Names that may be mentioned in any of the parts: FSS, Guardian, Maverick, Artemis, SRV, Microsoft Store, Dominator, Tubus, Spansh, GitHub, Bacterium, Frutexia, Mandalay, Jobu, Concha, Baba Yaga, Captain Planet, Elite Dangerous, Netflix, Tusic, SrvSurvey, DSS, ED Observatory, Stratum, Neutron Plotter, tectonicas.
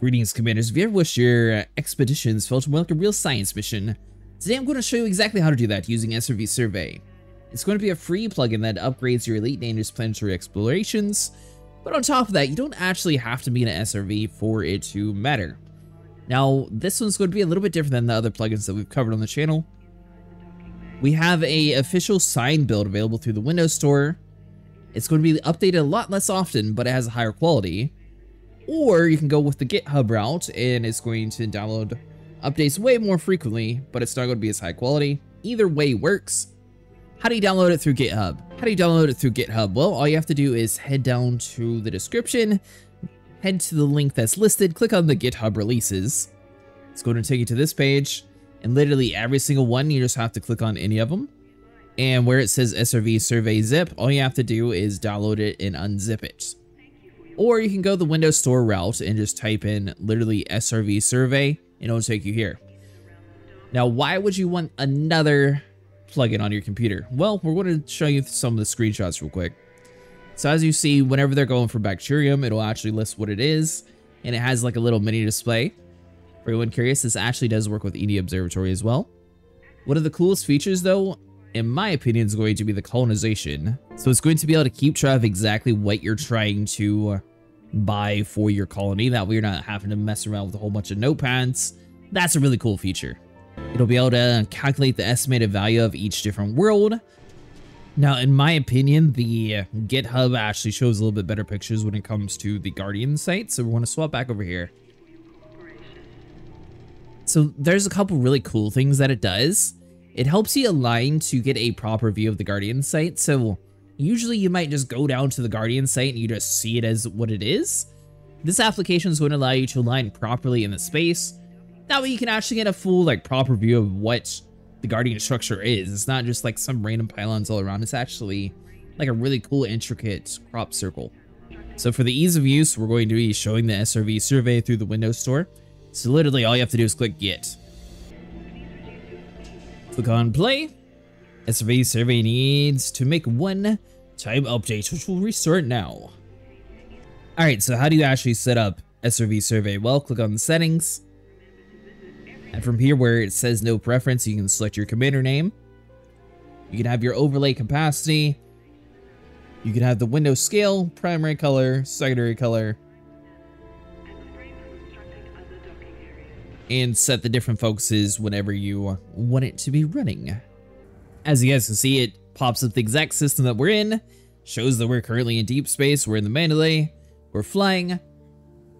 Greetings, commanders. If you ever wish your expeditions felt more like a real science mission, today I'm going to show you exactly how to do that using SrvSurvey. It's going to be a free plugin that upgrades your Elite Dangerous planetary explorations, but on top of that, you don't actually have to be an SRV for it to matter. Now, this one's going to be a little bit different than the other plugins that we've covered on the channel. We have an official sign build available through the Windows Store. It's going to be updated a lot less often, but it has a higher quality. Or you can go with the GitHub route, and it's going to download updates way more frequently, but it's not going to be as high quality. Either way works. How do you download it through GitHub? Well, all you have to do is head down to the description, head to the link that's listed, click on the GitHub releases. It's going to take you to this page, and literally every single one, you just have to click on any of them. And where it says SrvSurvey zip, all you have to do is download it and unzip it. Or you can go the Windows Store route and just type in literally SrvSurvey and it'll take you here. Now, why would you want another plugin on your computer? Well, we're going to show you some of the screenshots real quick. So as you see, whenever they're going for Bacterium, it'll actually list what it is. And it has like a little mini display. For anyone curious, this actually does work with ED Observatory as well. One of the coolest features though, in my opinion, is going to be the colonization. So it's going to be able to keep track of exactly what you're trying to buy for your colony. That way you're not having to mess around with a whole bunch of notepads. That's a really cool feature. It'll be able to calculate the estimated value of each different world. Now, in my opinion, the GitHub actually shows a little bit better pictures when it comes to the Guardian site. So we want to swap back over here. So there's a couple really cool things that it does. It helps you align to get a proper view of the Guardian site. So usually you might just go down to the Guardian site and you just see it as what it is. This application is going to allow you to align properly in the space. That way you can actually get a full, like, proper view of what the Guardian structure is. It's not just like some random pylons all around. It's actually like a really cool, intricate crop circle. So for the ease of use, we're going to be showing the SrvSurvey through the Windows Store. So literally all you have to do is click Get. Click on play. SrvSurvey needs to make one time update, which will restart now. Alright, so how do you actually set up SrvSurvey? Well, click on the settings. And from here where it says no preference, you can select your commander name. You can have your overlay capacity. You can have the window scale, primary color, secondary color. And set the different focuses whenever you want it to be running. As you guys can see, it pops up the exact system that we're in, shows that we're currently in deep space, we're in the Mandalay, we're flying,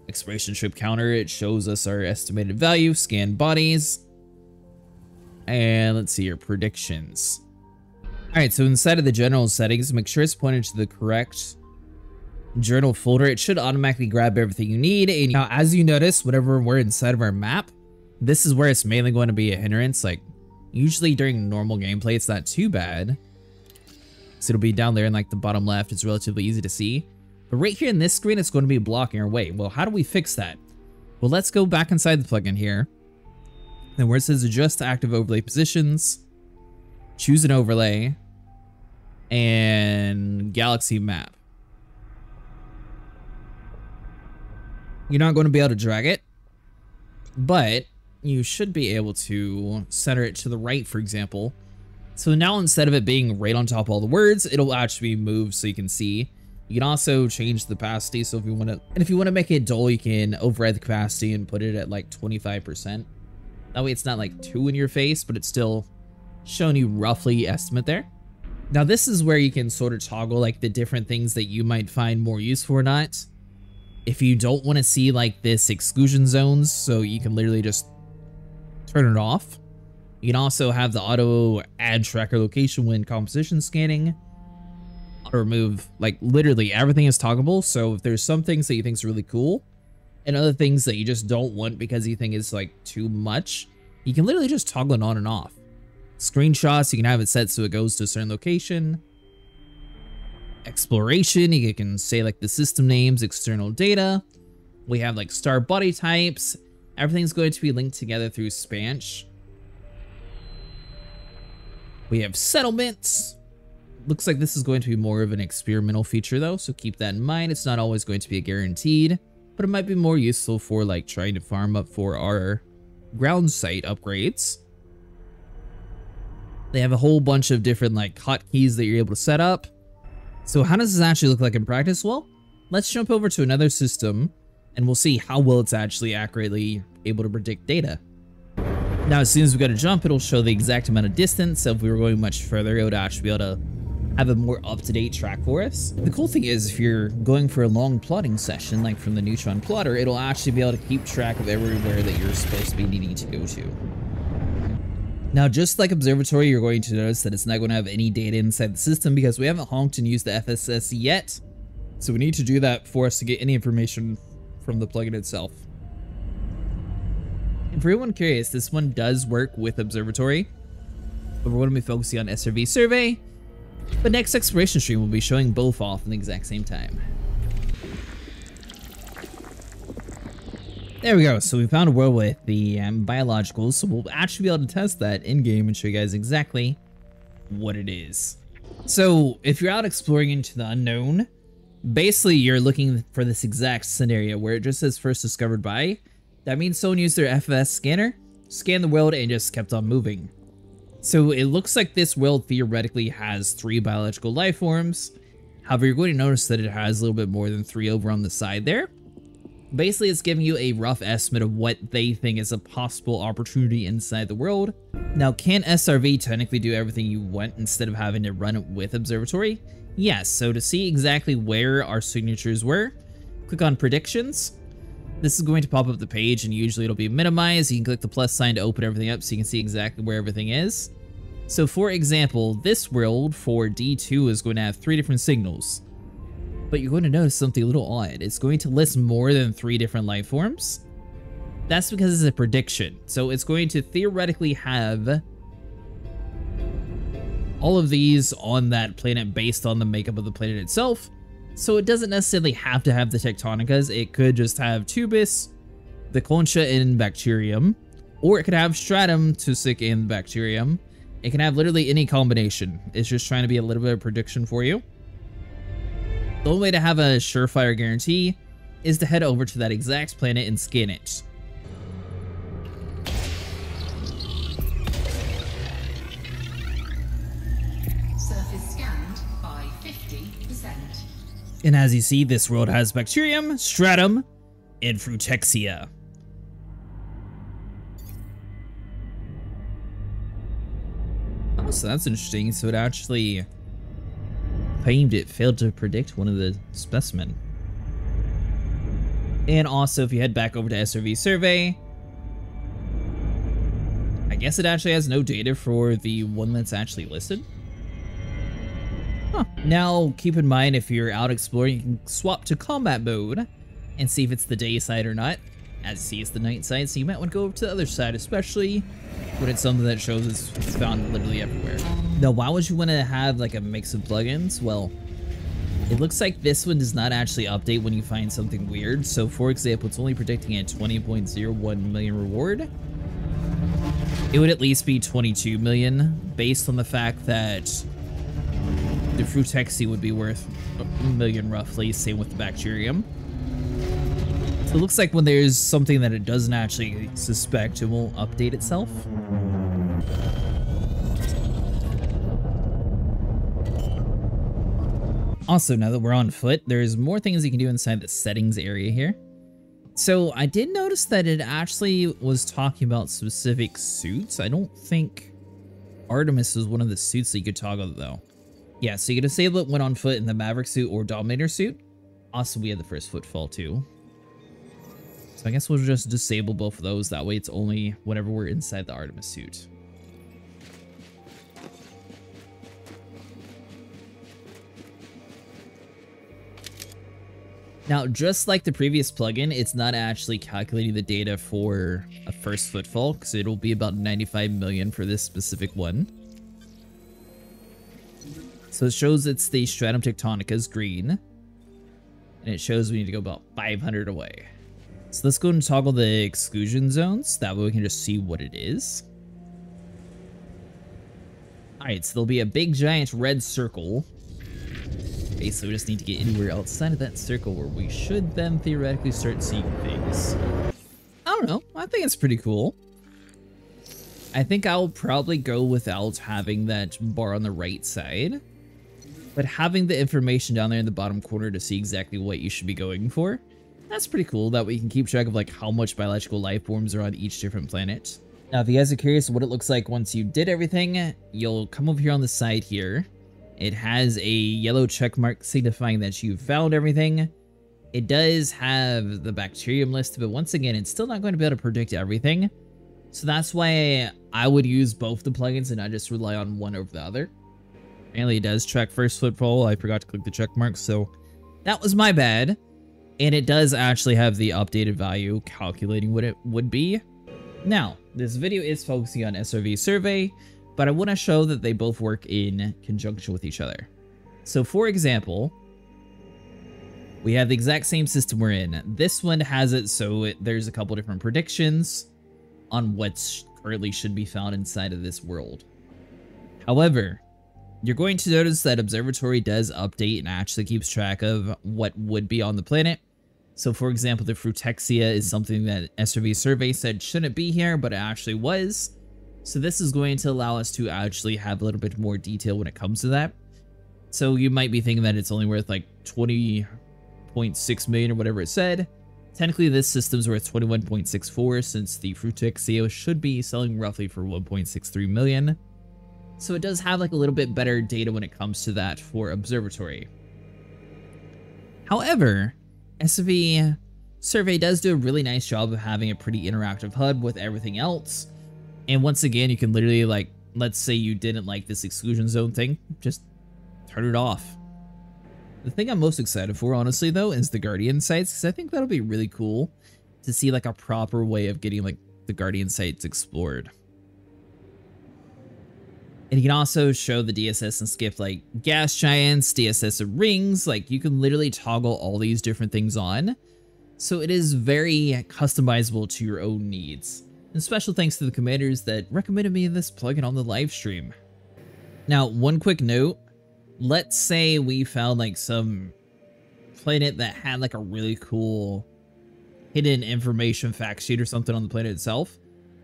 exploration trip counter, it shows us our estimated value, scan bodies, and let's see your predictions. Alright, so inside of the general settings, make sure it's pointed to the correct journal folder. It should automatically grab everything you need. And now, as you notice, whenever we're inside of our map, this is where it's mainly going to be a hindrance. Like, usually during normal gameplay, it's not too bad. So it'll be down there in like the bottom left. It's relatively easy to see. But right here in this screen, it's going to be blocking our way. Well, how do we fix that? Well, let's go back inside the plugin here. Then where it says adjust active overlay positions, choose an overlay, and galaxy map. You're not going to be able to drag it, but you should be able to center it to the right, for example. So now instead of it being right on top of all the words, it'll actually be moved so you can see. You can also change the opacity. So if you want to, and if you want to make it dull, you can override the opacity and put it at like 25%. That way it's not like too in your face, but it's still showing you roughly estimate there. Now this is where you can sort of toggle like the different things that you might find more useful or not. If you don't want to see like this exclusion zones, so you can literally just turn it off. You can also have the auto add tracker location when composition scanning, auto remove, like literally everything is toggleable. So if there's some things that you think is really cool and other things that you just don't want because you think it's like too much, you can literally just toggle it on and off. Screenshots, you can have it set so it goes to a certain location. Exploration, you can say like the system names, external data. We have like star body types. Everything's going to be linked together through Spansh. We have settlements. Looks like this is going to be more of an experimental feature though, so keep that in mind. It's not always going to be guaranteed. but it might be more useful for like trying to farm up for our ground site upgrades. They have a whole bunch of different like hotkeys that you're able to set up. So how does this actually look like in practice? Well, let's jump over to another system and we'll see how well it's actually accurately able to predict data. Now, as soon as we go to jump, it'll show the exact amount of distance. So if we were going much further, it would actually be able to have a more up-to-date track for us. The cool thing is if you're going for a long plotting session, like from the Neutron Plotter, it'll actually be able to keep track of everywhere that you're supposed to be needing to go to. Now, just like Observatory, you're going to notice that it's not going to have any data inside the system because we haven't honked and used the FSS yet. So we need to do that for us to get any information from the plugin itself. And for everyone curious, this one does work with Observatory, but we're going to be focusing on SrvSurvey. But next exploration stream will be showing both off in the exact same time. There we go. So we found a world with the biologicals, so we'll actually be able to test that in game and show you guys exactly what it is. So if you're out exploring into the unknown, basically you're looking for this exact scenario where it just says first discovered by. That means someone used their FSS scanner, scanned the world, and just kept on moving. So it looks like this world theoretically has 3 biological life forms. However, you're going to notice that it has a little bit more than 3 over on the side there. Basically, it's giving you a rough estimate of what they think is a possible opportunity inside the world. Now, can SRV technically do everything you want instead of having to run it with Observatory? Yes, so to see exactly where our signatures were, click on predictions. This is going to pop up the page and usually it'll be minimized. You can click the plus sign to open everything up so you can see exactly where everything is. So for example, this world for D2 is going to have 3 different signals. But you're going to notice something a little odd. It's going to list more than 3 different life forms. That's because it's a prediction. So it's going to theoretically have all of these on that planet based on the makeup of the planet itself. So it doesn't necessarily have to have the tectonicas. It could just have Tubus, the Concha, and Bacterium. Or it could have Stratum, Tusic, and Bacterium. It can have literally any combination. It's just trying to be a little bit of prediction for you. The only way to have a surefire guarantee is to head over to that exact planet and scan it. Surface scanned by 50%. And as you see, this world has Bacterium, Stratum, and Frutexia. Oh, so that's interesting. So it actually claimed it failed to predict one of the specimen. And also, if you head back over to SrvSurvey, I guess it actually has no data for the one that's actually listed. Huh. Now, keep in mind, if you're out exploring, you can swap to combat mode and see if it's the day side or not. As you see, it's the night side, so you might want to go over to the other side, especially when it's something that shows it's found literally everywhere. Now, why would you want to have like a mix of plugins? Well, it looks like this one does not actually update when you find something weird. So for example, it's only predicting a 20.01 million reward. It would at least be 22 million based on the fact that the Frutexia would be worth a million roughly, same with the Bacterium. So it looks like when there's something that it doesn't actually suspect, it won't update itself. Also, now that we're on foot, there's more things you can do inside the settings area here. So I did notice that it actually was talking about specific suits. I don't think Artemis was one of the suits that you could toggle though. Yeah, so you can disable it when on foot in the Maverick suit or Dominator suit. Also, we had the first footfall too. So I guess we'll just disable both of those. That way it's only whenever we're inside the Artemis suit. Now, just like the previous plugin, it's not actually calculating the data for a first footfall, because it'll be about 95 million for this specific one. So it shows it's the Stratum tectonicas green, and it shows we need to go about 500 away. So let's go and toggle the exclusion zones. That way we can just see what it is. All right, so there'll be a big giant red circle space, so we just need to get anywhere outside of that circle where we should then theoretically start seeing things. I don't know. I think it's pretty cool. I think I'll probably go without having that bar on the right side, but having the information down there in the bottom corner to see exactly what you should be going for, that's pretty cool. That way you can keep track of like how much biological life forms are on each different planet. Now, if you guys are curious what it looks like once you did everything, you'll come over here on the side here. It has a yellow check mark signifying that you've found everything. It does have the bacterium list, but once again, it's still not going to be able to predict everything. So that's why I would use both the plugins and not just rely on one over the other. Apparently it does track first footfall. I forgot to click the check mark, so that was my bad. And it does actually have the updated value calculating what it would be. Now, this video is focusing on SrvSurvey, but I want to show that they both work in conjunction with each other. So for example, we have the exact same system we're in. This one has it so there's a couple different predictions on what currently should be found inside of this world. However, you're going to notice that Observatory does update and actually keeps track of what would be on the planet. So for example, the Frutexia is something that SrvSurvey said shouldn't be here, but it actually was. So this is going to allow us to actually have a little bit more detail when it comes to that. So you might be thinking that it's only worth like 20.6 million or whatever it said. Technically, this system's worth 21.64 since the Frutexia should be selling roughly for 1.63 million. So it does have like a little bit better data when it comes to that for Observatory. However, SrvSurvey does do a really nice job of having a pretty interactive hub with everything else. And once again, you can literally, like, let's say you didn't like this exclusion zone thing, just turn it off. The thing I'm most excited for, honestly, though, is the Guardian sites, because I think that'll be really cool to see, like, a proper way of getting, like, the Guardian sites explored. And you can also show the DSS and skip, like, gas giants, DSS of rings. Like, you can literally toggle all these different things on. So it is very customizable to your own needs. And special thanks to the commanders that recommended me this plugin on the live stream. Now, one quick note. Let's say we found like some planet that had like a really cool hidden information fact sheet or something on the planet itself.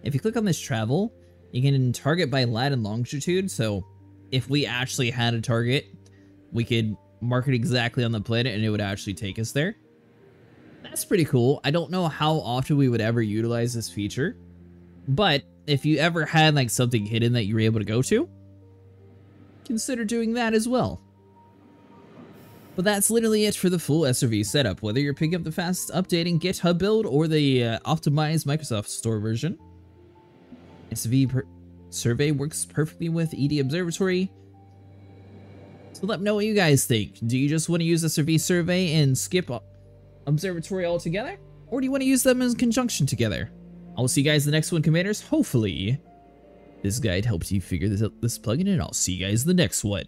If you click on this travel, you can target by lat and longitude. So if we actually had a target, we could mark it exactly on the planet and it would actually take us there. That's pretty cool. I don't know how often we would ever utilize this feature, but if you ever had like something hidden that you were able to go to, consider doing that as well. But that's literally it for the full SRV setup, whether you're picking up the fast updating GitHub build or the optimized Microsoft Store version. SrvSurvey works perfectly with ED Observatory. So let me know what you guys think. Do you just want to use SrvSurvey and skip Observatory altogether? Or do you want to use them in conjunction together? I'll see you guys in the next one, Commanders. Hopefully this guide helps you figure this plugin, and I'll see you guys in the next one.